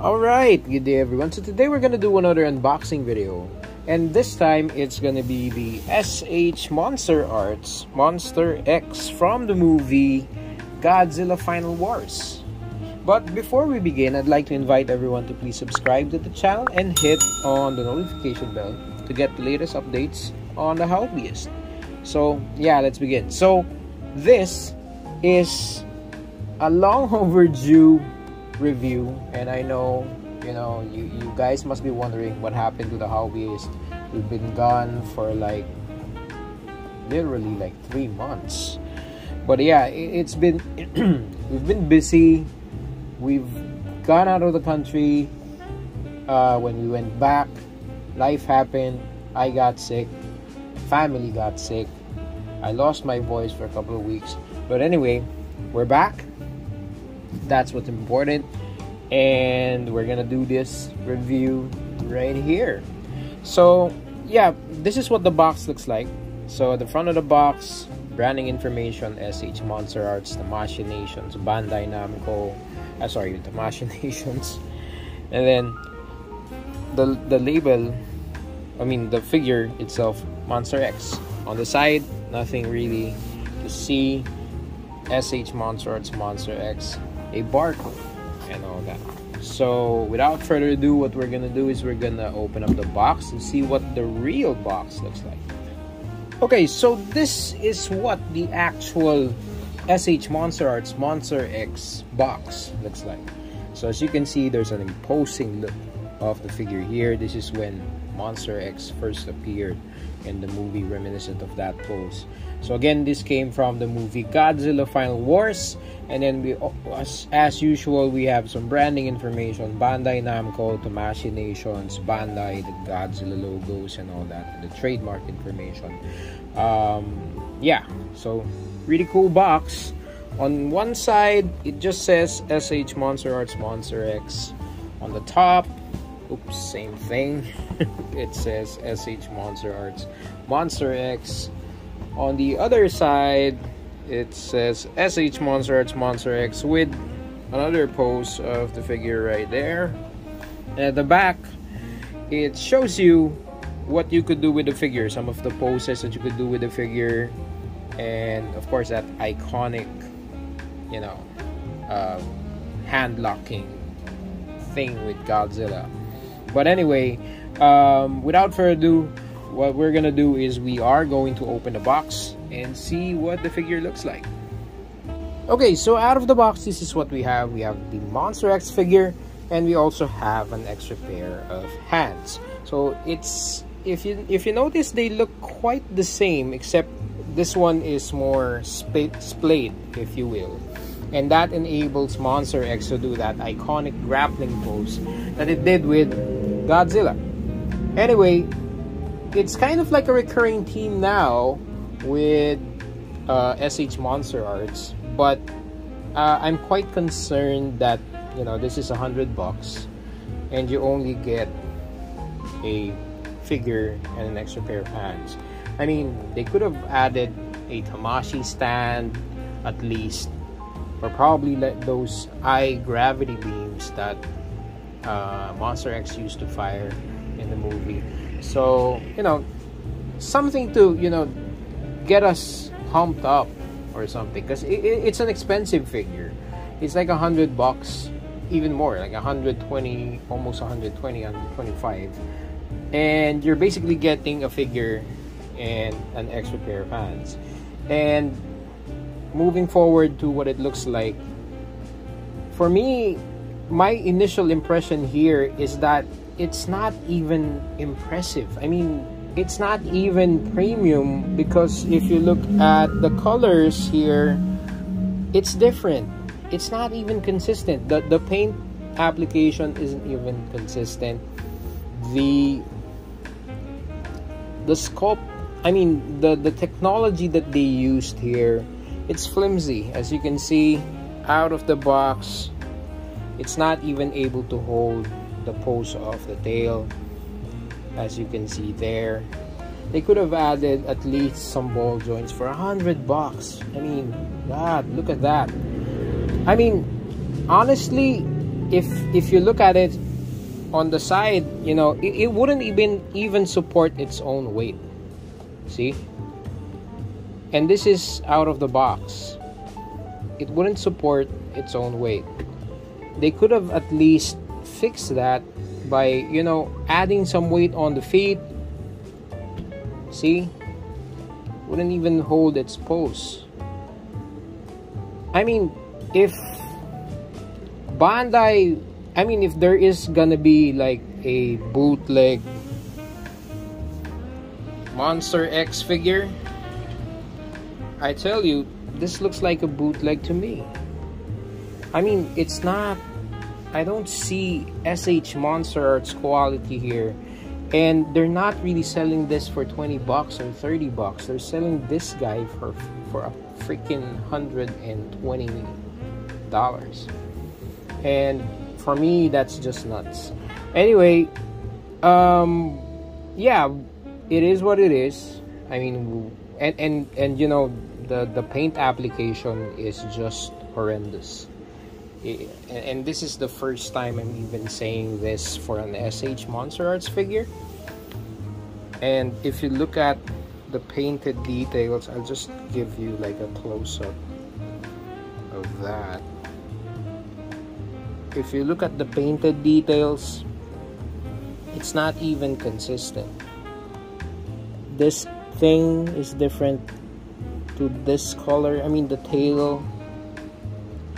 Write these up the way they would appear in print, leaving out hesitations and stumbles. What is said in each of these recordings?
Alright, good day everyone. So today we're gonna do another unboxing video, and this time it's gonna be the SH Monster Arts Monster X from the movie Godzilla Final Wars. But before we begin, I'd like to invite everyone to please subscribe to the channel and hit on the notification bell to get the latest updates on The Howbbyist. So yeah, let's begin. So this is a long overdue review, and I know you guys must be wondering what happened to The Howbbyist. We've been gone for like literally like 3 months, but yeah, it's been we've been busy. We've gone out of the country. When we went back, life happened. I got sick, family got sick, I lost my voice for a couple of weeks, but anyway, we're back. That's what's important, and we're gonna do this review right here. So yeah, this is what the box looks like. So at the front of the box, branding information: SH Monster Arts, Tamashii Nations, Bandai Namco, Tamashii Nations. And then the label, I mean the figure itself, Monster X. On the side, nothing really to see. SH Monster Arts, Monster X, a barcode and all that. So without further ado, what we're gonna do is we're gonna open up the box and see what the real box looks like. Okay, so this is what the actual SH Monster Arts Monster X box looks like. So as you can see, there's an imposing look of the figure here. This is when Monster X first appeared in the movie, reminiscent of that pose. So again, this came from the movie Godzilla Final Wars. And then we, as usual, we have some branding information: Bandai Namco, Tamashii Nations, Bandai, the Godzilla logos and all that, and the trademark information. Yeah, so really cool box. On one side, it just says SH Monster Arts Monster X. On the top, oops, same thing. It says SH Monster Arts Monster X. On the other side, it says SH Monster Arts Monster X with another pose of the figure right there. And at the back, it shows you what you could do with the figure, some of the poses that you could do with the figure, and of course that iconic, hand-locking thing with Godzilla. But anyway, without further ado, what we're gonna do is we are going to open the box and see what the figure looks like. Okay, so out of the box, this is what we have. We have the Monster X figure, and we also have an extra pair of hands. So it's, if you notice, they look quite the same, except this one is more splayed, if you will. And that enables Monster X to do that iconic grappling pose that it did with Godzilla. Anyway, it's kind of like a recurring theme now with SH Monster Arts, but I'm quite concerned that, this is $100 and you only get a figure and an extra pair of hands. I mean, they could have added a Tamashii stand at least, or probably let those eye gravity beams that Monster X used to fire in the movie. So, something to, get us pumped up or something, because it's an expensive figure. It's like $100, even more, like 120, almost 120, 125. And you're basically getting a figure and an extra pair of hands. And moving forward to what it looks like, for me, my initial impression here is that it's not even impressive. I mean, it's not even premium, because if you look at the colors here, it's different. It's not even consistent. The paint application isn't even consistent. The scope, I mean, the technology that they used here, it's flimsy. As you can see, out of the box, it's not even able to hold the pose of the tail, as you can see there. They could have added at least some ball joints for $100. I mean, God, look at that. I mean, honestly, if you look at it on the side, you know, it wouldn't even support its own weight. See? And this is out of the box. It wouldn't support its own weight. They could have at least fixed that by, you know, adding some weight on the feet. See? Wouldn't even hold its pose. I mean, if there is gonna be like a bootleg Monster X figure, I tell you, this looks like a bootleg to me. I mean, it's not, I don't see SH Monster Arts quality here, and they're not really selling this for $20 or $30. They're selling this guy for a freaking $120. And for me, that's just nuts. Anyway, yeah, it is what it is. I mean, and you know, the paint application is just horrendous. And this is the first time I'm even saying this for an SH Monster Arts figure. And if you look at the painted details, I'll just give you like a close-up of that. If you look at the painted details, it's not even consistent. This thing is different to this color. I mean, the tail,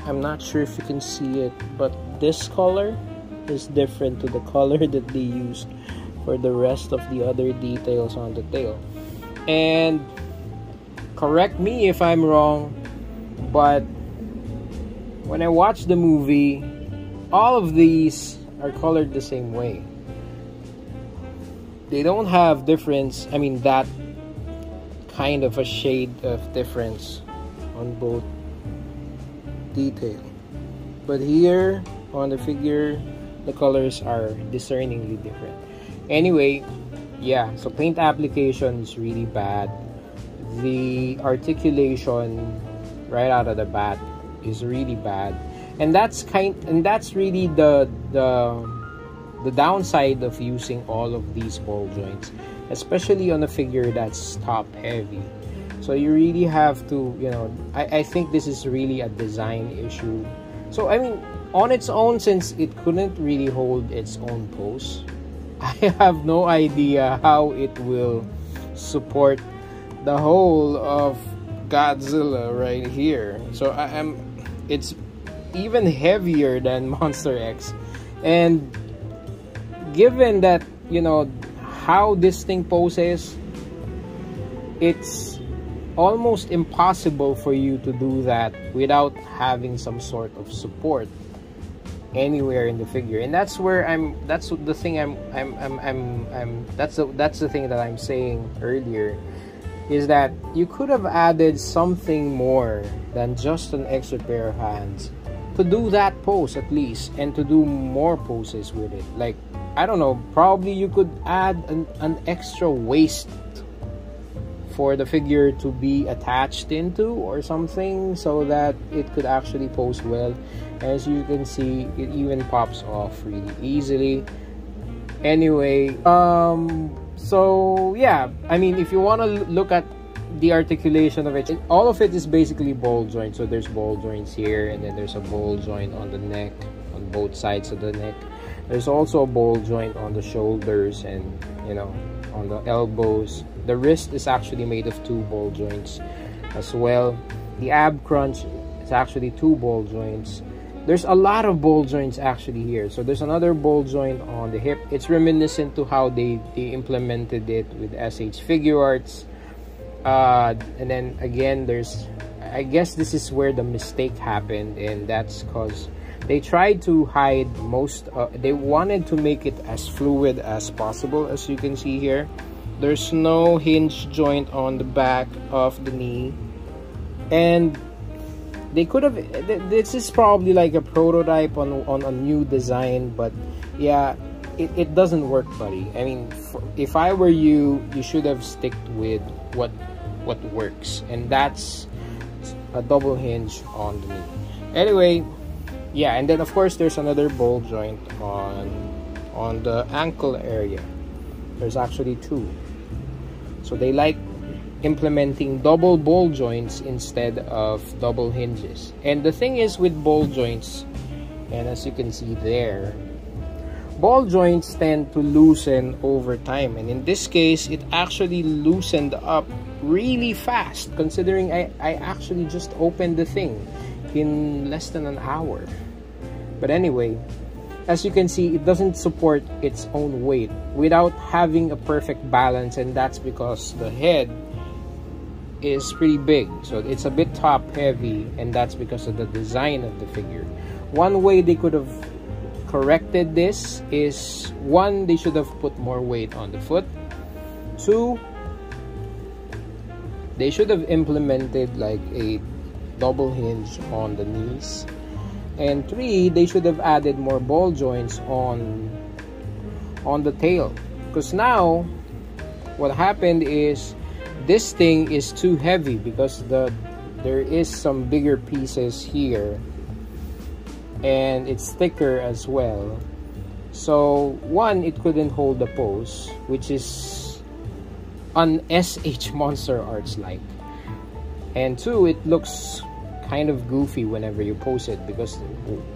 I'm not sure if you can see it, but this color is different to the color that they used for the rest of the other details on the tail. And correct me if I'm wrong, but when I watched the movie, all of these are colored the same way. They don't have difference, I mean, that kind of a shade of difference on both detail. But here on the figure, the colors are discerningly different. Anyway, yeah, so paint application is really bad. The articulation right out of the bat is really bad. And that's really the downside of using all of these ball joints, especially on a figure that's top heavy. So you really have to, you know, I think this is really a design issue. So I mean, on its own, since it couldn't really hold its own pose, I have no idea how it will support the whole of Godzilla right here. So it's even heavier than Monster X, and given that, you know, how this thing poses, it's almost impossible for you to do that without having some sort of support anywhere in the figure. And that's where that's the thing that I'm saying earlier, is that you could have added something more than just an extra pair of hands to do that pose at least, and to do more poses with it. Like, I don't know, probably you could add an extra waist for the figure to be attached into or something, so that it could actually pose well. As you can see, it even pops off really easily. Anyway, so yeah, I mean, if you want to look at the articulation of it, all of it is basically ball joints. So there's ball joints here, and then there's a ball joint on the neck, on both sides of the neck. There's also a ball joint on the shoulders, and, you know, on the elbows. The wrist is actually made of two ball joints as well. The ab crunch is actually two ball joints. There's a lot of ball joints actually here. So there's another ball joint on the hip. It's reminiscent to how they implemented it with SH Figure Arts. And then again, there's, I guess this is where the mistake happened, and that's because they tried to hide most, they wanted to make it as fluid as possible. As you can see here, there's no hinge joint on the back of the knee, and they could have, this is probably like a prototype on a new design, but yeah, it doesn't work, buddy. I mean, if I were you, you should have sticked with what works, and that's a double hinge on the knee. Anyway, Yeah, and then of course there's another ball joint on the ankle area. There's actually two. So they like implementing double ball joints instead of double hinges. And the thing is with ball joints, and as you can see there, ball joints tend to loosen over time, and in this case it actually loosened up really fast, considering I actually just opened the thing in less than an hour. But anyway, as you can see, it doesn't support its own weight without having a perfect balance, and that's because the head is pretty big, so it's a bit top heavy, and that's because of the design of the figure. One way they could have corrected this is, one, they should have put more weight on the foot. Two, they should have implemented like a double hinge on the knees. And three, they should have added more ball joints on the tail, because now what happened is this thing is too heavy, because there is some bigger pieces here, and it's thicker as well. So one, it couldn't hold the pose, which is an SH Monster Arts like. And two, it looks kind of goofy whenever you pose it, because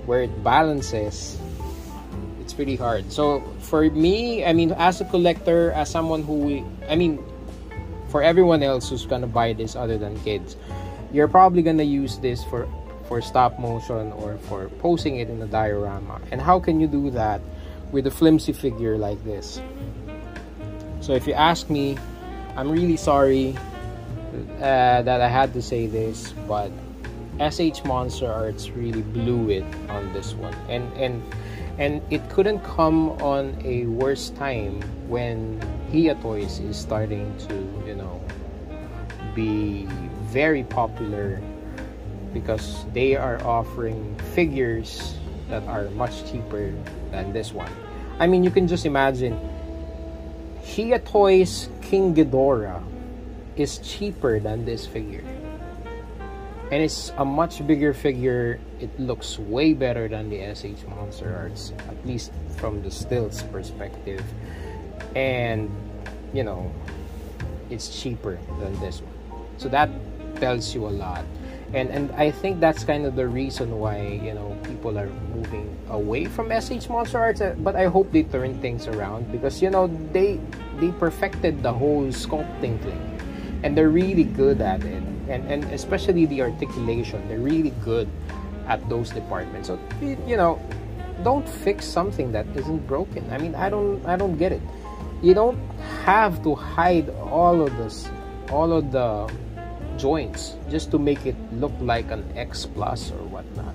where it balances, it's pretty hard. So for me, I mean, as a collector, as someone who, I mean, for everyone else who's gonna buy this other than kids, you're probably gonna use this for stop motion or for posing it in a diorama. And how can you do that with a flimsy figure like this? So if you ask me, I'm really sorry that I had to say this, but SH Monster Arts really blew it on this one, and it couldn't come on a worse time when Hiya Toys is starting to, you know, be very popular, because they are offering figures that are much cheaper than this one. I mean, you can just imagine, Hiya Toys King Ghidorah is cheaper than this figure, and it's a much bigger figure. It looks way better than the SH Monster Arts, at least from the stills perspective, and you know, it's cheaper than this one. So that tells you a lot. And I think that's kind of the reason why, you know, people are moving away from SH Monster Arts. But I hope they turn things around, because, you know, they perfected the whole sculpting thing, and they're really good at it. And especially the articulation, they're really good at those departments. So, you know, don't fix something that isn't broken. I mean, I don't get it. You don't have to hide all of the joints just to make it look like an X plus or whatnot.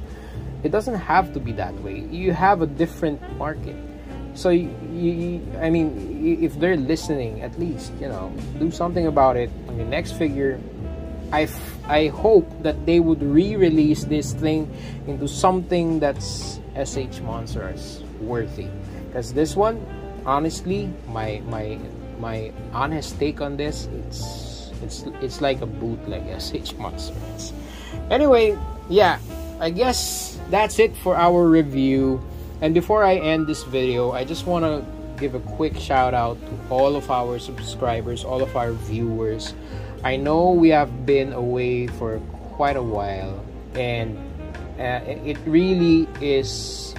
It doesn't have to be that way. You have a different market. So I mean, if they're listening, at least, you know, do something about it on your next figure. I hope that they would re-release this thing into something that's SH Monster Arts worthy, because this one, honestly, my honest take on this, it's like a bootleg SH Monster Arts. Anyway, yeah, I guess that's it for our review. And before I end this video, I just want to give a quick shout out to all of our subscribers, all of our viewers. I know we have been away for quite a while, and it really is,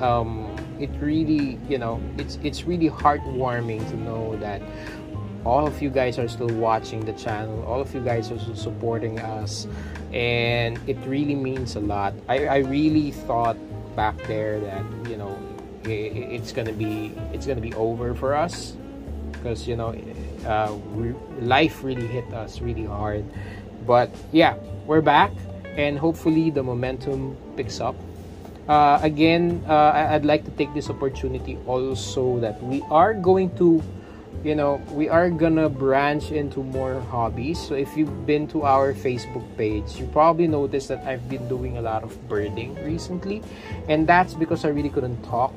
it really, you know, it's really heartwarming to know that all of you guys are still watching the channel, all of you guys are still supporting us, and it really means a lot. I really thought back there that, you know, it's gonna be over for us, because, you know, life really hit us really hard. But yeah, we're back, and hopefully the momentum picks up. Again, I'd like to take this opportunity also that we are going to, you know, we are gonna branch into more hobbies. So if you've been to our Facebook page, you probably noticed that I've been doing a lot of birding recently, and that's because I really couldn't talk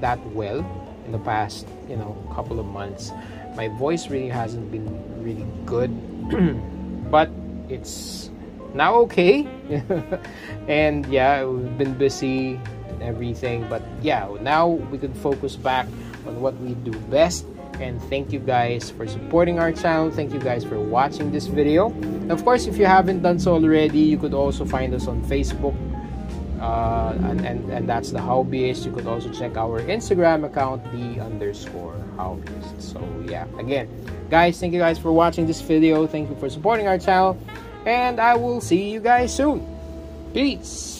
that well in the past, you know, couple of months. My voice really hasn't been really good, but it's now okay. And yeah, we've been busy and everything, but yeah, now we can focus back on what we do best. And thank you guys for supporting our channel. Thank you guys for watching this video. And of course, if you haven't done so already, you could also find us on Facebook, and that's The Howbbyist. You could also check our Instagram account, the_Howbbyist. So yeah, again guys, thank you guys for watching this video. Thank you for supporting our channel, and I will see you guys soon. Peace.